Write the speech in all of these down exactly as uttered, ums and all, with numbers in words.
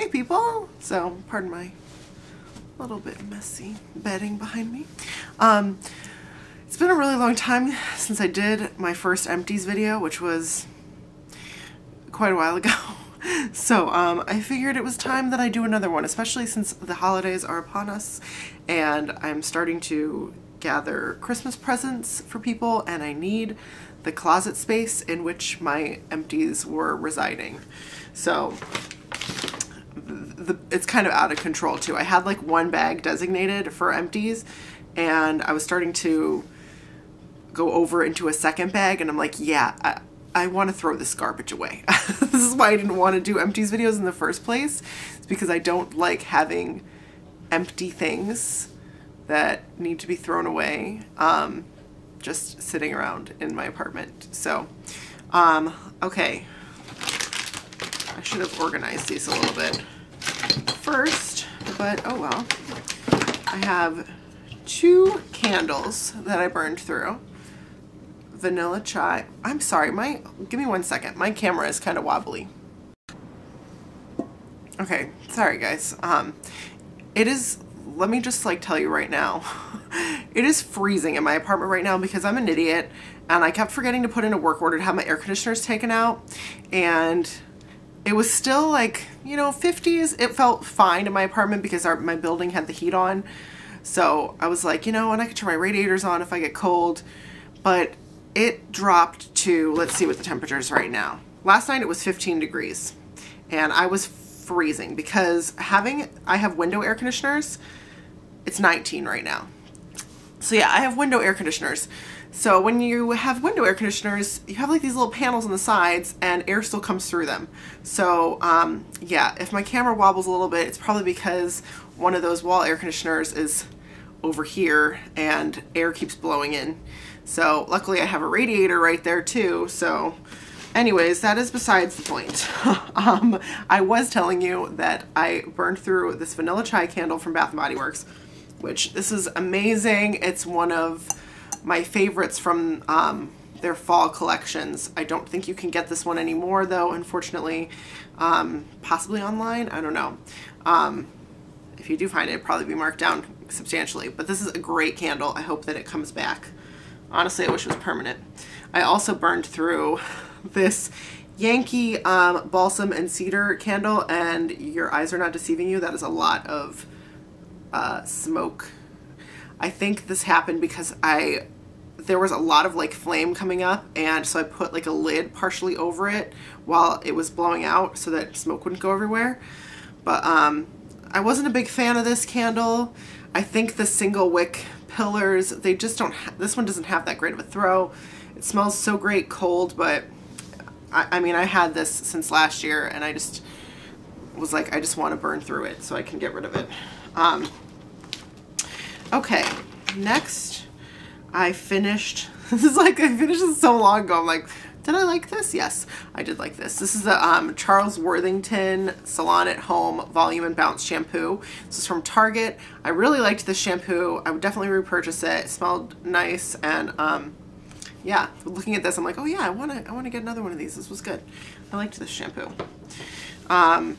hey people. So pardon my little bit messy bedding behind me. Um, it's been a really long time since I did my first empties video, which was quite a while ago. So um, I figured it was time that I do another one, especially since the holidays are upon us and I'm starting to gather Christmas presents for people, and I need the closet space in which my empties were residing. So the, the, it's kind of out of control too. I had like one bag designated for empties, and I was starting to go over into a second bag, and I'm like, yeah, I, I want to throw this garbage away. This is why I didn't want to do empties videos in the first place. It's because I don't like having empty things that need to be thrown away um, just sitting around in my apartment. So, um, okay. I should have organized these a little bit first, but oh well. I have two candles that I burned through. Vanilla chai. I'm sorry, my, give me one second. My camera is kind of wobbly. Okay, sorry guys. Um, it is, let me just like tell you right now, it is freezing in my apartment right now because I'm an idiot and I kept forgetting to put in a work order to have my air conditioners taken out, and it was still like, you know, fifties. It felt fine in my apartment because our, my building had the heat on. So I was like, you know, and I could turn my radiators on if I get cold, but it dropped to, let's see what the temperature is right now. Last night it was fifteen degrees and I was freezing because having, I have window air conditioners. It's nineteen right now. So yeah, I have window air conditioners. So when you have window air conditioners, you have like these little panels on the sides and air still comes through them. So um, yeah, if my camera wobbles a little bit, it's probably because one of those wall air conditioners is over here and air keeps blowing in. So luckily I have a radiator right there too. So anyways, that is besides the point. um, I was telling you that I burned through this vanilla chai candle from Bath and Body Works, which this is amazing. It's one of my favorites from um, their fall collections. I don't think you can get this one anymore though, unfortunately, um, possibly online. I don't know. Um, if you do find it, it'd probably be marked down substantially, but this is a great candle. I hope that it comes back. Honestly, I wish it was permanent. I also burned through this Yankee um, balsam and cedar candle, and your eyes are not deceiving you. That is a lot of uh, smoke. I think this happened because I, there was a lot of like flame coming up, and so I put like a lid partially over it while it was blowing out so that smoke wouldn't go everywhere. But um, I wasn't a big fan of this candle. I think the single wick pillars, they just don't, ha this one doesn't have that great of a throw. It smells so great cold, but I, I mean, I had this since last year and I just was like, I just want to burn through it so I can get rid of it. Um, okay, next I finished, this is like, I finished this so long ago. I'm like, did I like this? Yes, I did like this. This is the um, Charles Worthington Salon at Home Volume and Bounce Shampoo. This is from Target. I really liked this shampoo. I would definitely repurchase it. It smelled nice, and um, yeah, looking at this, I'm like, oh yeah, I want to I want to get another one of these. This was good. I liked this shampoo. Um,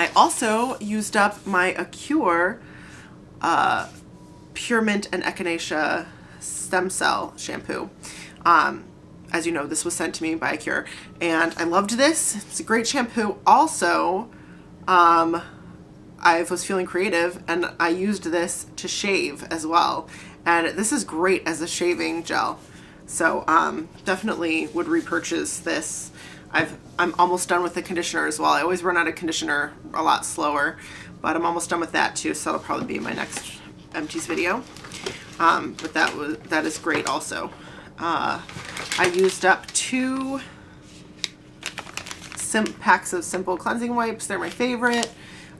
I also used up my Acure uh, Pure Mint and Echinacea Stem Cell Shampoo. Um, As you know, this was sent to me by Acure, and I loved this. It's a great shampoo. Also, um, I was feeling creative and I used this to shave as well. And this is great as a shaving gel. So um, definitely would repurchase this. I've, I'm almost done with the conditioner as well. I always run out of conditioner a lot slower, but I'm almost done with that too. So that'll probably be my next empties video. Um, but that was, that is great also. Uh, I used up two simp packs of Simple cleansing wipes. They're my favorite.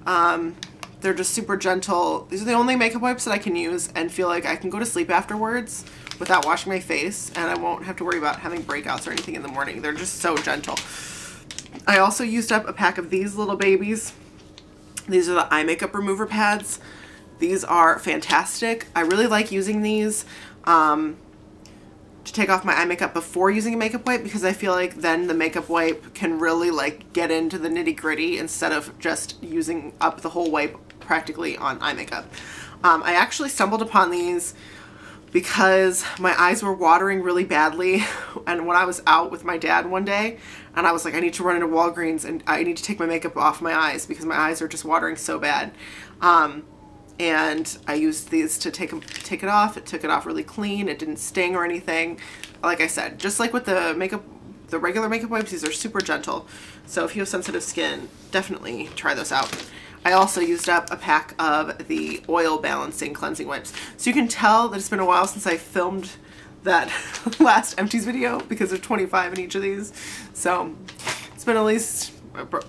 Um, they're just super gentle. These are the only makeup wipes that I can use and feel like I can go to sleep afterwards without washing my face, and I won't have to worry about having breakouts or anything in the morning. They're just so gentle. I also used up a pack of these little babies. These are the eye makeup remover pads. These are fantastic. I really like using these. Um, to take off my eye makeup before using a makeup wipe, because I feel like then the makeup wipe can really like get into the nitty gritty instead of just using up the whole wipe practically on eye makeup. Um, I actually stumbled upon these because my eyes were watering really badly, and when I was out with my dad one day and I was like, I need to run into Walgreens and I need to take my makeup off my eyes because my eyes are just watering so bad. Um, and I used these to take, take it off. It took it off really clean. It didn't sting or anything. Like I said, just like with the makeup, the regular makeup wipes, these are super gentle. So if you have sensitive skin, definitely try those out. I also used up a pack of the oil balancing cleansing wipes. So you can tell that it's been a while since I filmed that last empties video because there's twenty-five in each of these. So it's been at least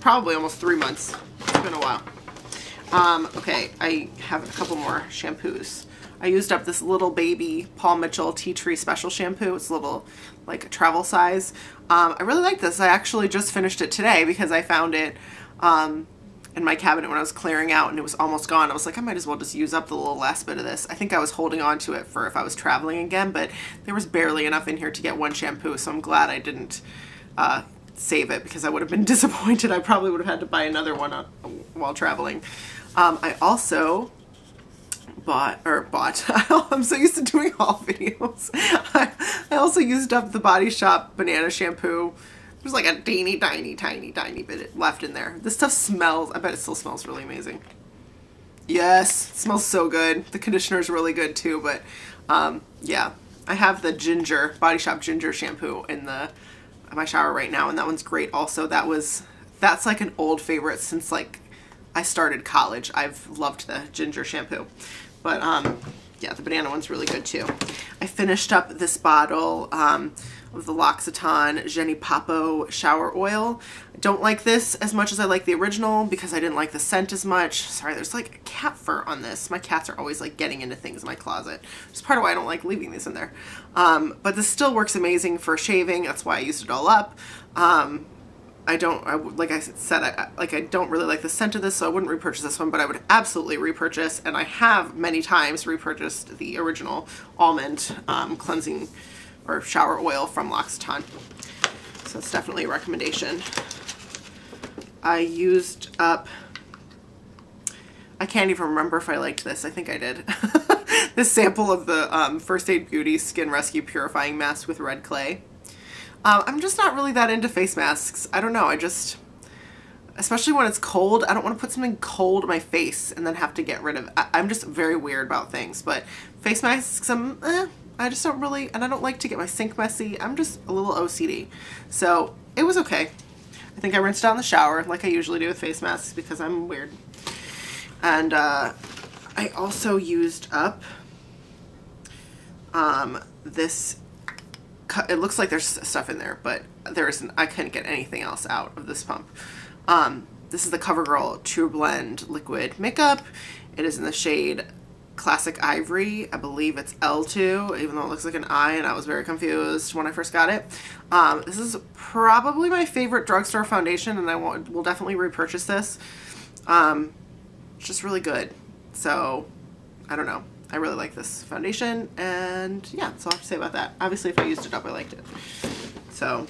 probably almost three months. It's been a while. Um, okay, I have a couple more shampoos. I used up this little baby Paul Mitchell Tea Tree Special Shampoo. It's a little like travel size. Um, I really like this. I actually just finished it today because I found it um, in my cabinet when I was clearing out and it was almost gone. I was like, I might as well just use up the little last bit of this. I think I was holding on to it for if I was traveling again, but there was barely enough in here to get one shampoo, so I'm glad I didn't uh, save it because I would have been disappointed. I probably would have had to buy another one on, while traveling. Um, I also bought, or bought, I'm so used to doing haul videos. I, I also used up the Body Shop banana shampoo. There's like a teeny tiny, tiny, tiny bit left in there. This stuff smells, I bet it still smells really amazing. Yes, it smells so good. The conditioner's really good too, but um, yeah. I have the ginger, Body Shop ginger shampoo in the in my shower right now, and that one's great also. That was, that's like an old favorite since like I started college. I've loved the ginger shampoo, but um, yeah, the banana one's really good too. I finished up this bottle um, of the L'Occitane Jenny Papo shower oil. I don't like this as much as I like the original because I didn't like the scent as much. Sorry, there's like cat fur on this. My cats are always like getting into things in my closet. It's part of why I don't like leaving these in there. Um, but this still works amazing for shaving. That's why I used it all up. Um, I don't, I, like I said, I, like I don't really like the scent of this, so I wouldn't repurchase this one, but I would absolutely repurchase, and I have many times repurchased the original almond um, cleansing or shower oil from L'Occitane. So it's definitely a recommendation. I used up, I can't even remember if I liked this. I think I did. This sample of the um, First Aid Beauty Skin Rescue Purifying Mask with Red Clay. Um, I'm just not really that into face masks. I don't know. I just, especially when it's cold, I don't want to put something cold in my face and then have to get rid of it. I, I'm just very weird about things, but face masks, I'm, eh, I just don't really, and I don't like to get my sink messy. I'm just a little O C D. So it was okay. I think I rinsed out in the shower like I usually do with face masks because I'm weird. And uh, I also used up um, this. It looks like there's stuff in there, but there isn't. I couldn't get anything else out of this pump. Um, this is the CoverGirl True Blend Liquid Makeup. It is in the shade Classic Ivory. I believe it's L two, even though it looks like an I, and I was very confused when I first got it. Um, this is probably my favorite drugstore foundation, and I will, will definitely repurchase this. Um, it's just really good. So, I don't know. I really like this foundation, and yeah, that's all I have to say about that. Obviously, if I used it up, I liked it. So,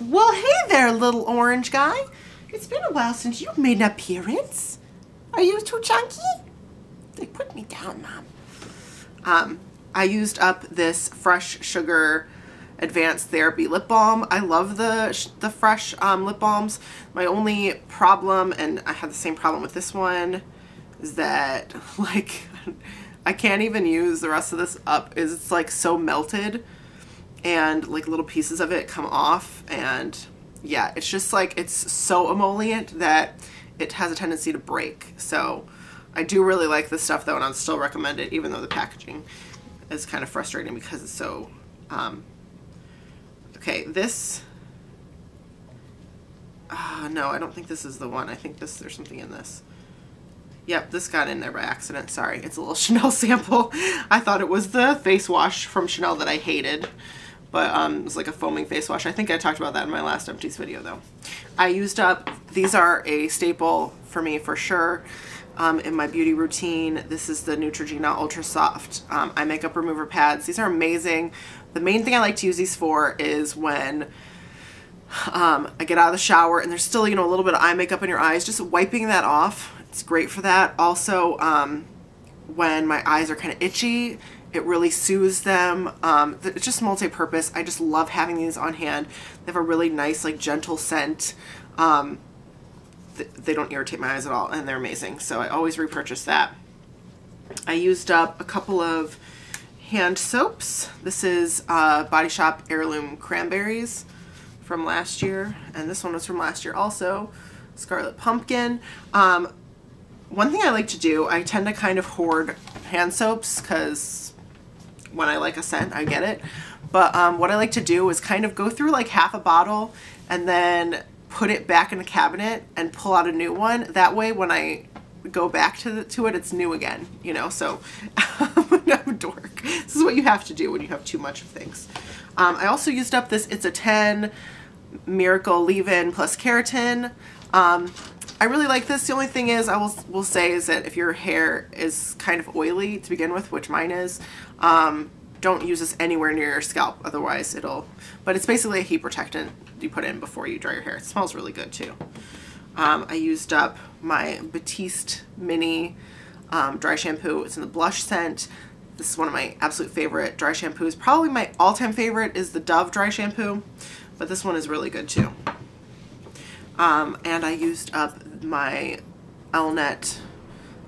well, hey there, little orange guy. It's been a while since you've made an appearance. Are you too chunky? They put me down, Mom. Um, I used up this Fresh Sugar Advanced Therapy Lip Balm. I love the the Fresh um, lip balms. My only problem, and I had the same problem with this one, is that, like, I can't even use the rest of this up. Is it's like so melted and like little pieces of it come off, and yeah, it's just like it's so emollient that it has a tendency to break. So I do really like this stuff though, and I'll still recommend it, even though the packaging is kind of frustrating because it's so um okay. This uh, no, I don't think this is the one. I think this, there's something in this. Yep, this got in there by accident. Sorry, it's a little Chanel sample. I thought it was the face wash from Chanel that I hated, but um, it was like a foaming face wash. I think I talked about that in my last empties video though. I used up, these are a staple for me for sure um, in my beauty routine. This is the Neutrogena Ultra Soft um, Eye Makeup Remover Pads. These are amazing. The main thing I like to use these for is when um, I get out of the shower and there's still, you know, a little bit of eye makeup in your eyes, just wiping that off. It's great for that. Also, um, when my eyes are kind of itchy, it really soothes them. Um, it's just multi-purpose. I just love having these on hand. They have a really nice, like, gentle scent. Um, th they don't irritate my eyes at all, and they're amazing. So I always repurchase that. I used up a couple of hand soaps. This is uh, Body Shop Heirloom Cranberries from last year, and this one was from last year also, Scarlet Pumpkin. Um, one thing I like to do, I tend to kind of hoard hand soaps because when I like a scent, I get it. But um, what I like to do is kind of go through like half a bottle and then put it back in the cabinet and pull out a new one. That way when I go back to the, to it, it's new again, you know, so I'm a dork. This is what you have to do when you have too much of things. Um, I also used up this It's a ten Miracle Leave-In Plus Keratin. Um, I really like this. The only thing is, I will, will say is that if your hair is kind of oily to begin with, which mine is, um, don't use this anywhere near your scalp, otherwise it'll, but it's basically a heat protectant you put in before you dry your hair. It smells really good too. Um, I used up my Batiste Mini um, dry shampoo. It's in the blush scent. This is one of my absolute favorite dry shampoos. Probably my all-time favorite is the Dove dry shampoo, but this one is really good too. Um, and I used up my Elnett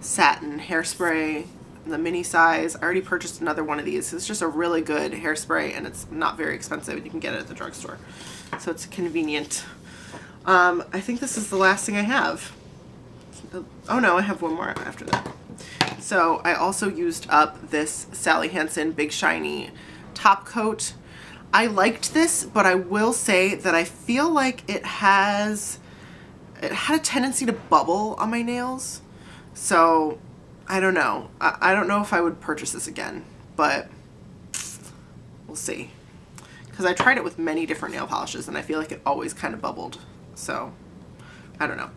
satin hairspray, the mini size. I already purchased another one of these. It's just a really good hairspray, and it's not very expensive. You can get it at the drugstore, so it's convenient. Um, I think this is the last thing I have. Oh no, I have one more after that. So I also used up this Sally Hansen Big Shiny Top Coat. I liked this, but I will say that I feel like it has, it had a tendency to bubble on my nails. So I don't know. I, I don't know if I would purchase this again, but we'll see. Because I tried it with many different nail polishes and I feel like it always kind of bubbled. So, I don't know.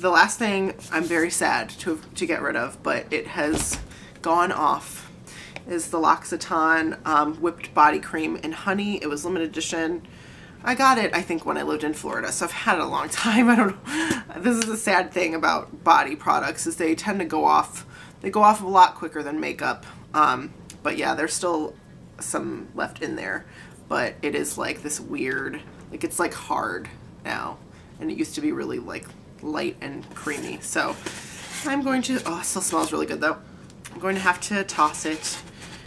The last thing I'm very sad to, to get rid of, but it has gone off, is the L'Occitane um, Whipped Body Cream in Honey. It was limited edition. I got it, I think, when I lived in Florida, so I've had it a long time. I don't know. This is the sad thing about body products, is they tend to go off. They go off a lot quicker than makeup. Um, but yeah, there's still some left in there. But it is like this weird, like it's like hard now. And it used to be really like light and creamy. So I'm going to, oh, it still smells really good though. I'm going to have to toss it.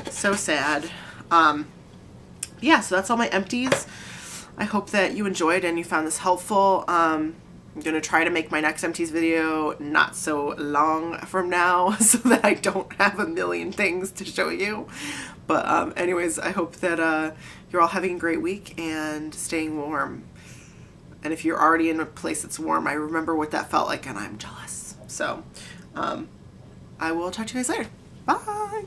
So sad. Um, yeah, so that's all my empties. I hope that you enjoyed and you found this helpful. Um, I'm going to try to make my next empties video not so long from now so that I don't have a million things to show you. But um, anyways, I hope that uh, you're all having a great week and staying warm. And if you're already in a place that's warm, I remember what that felt like, and I'm jealous. So um, I will talk to you guys later. Bye.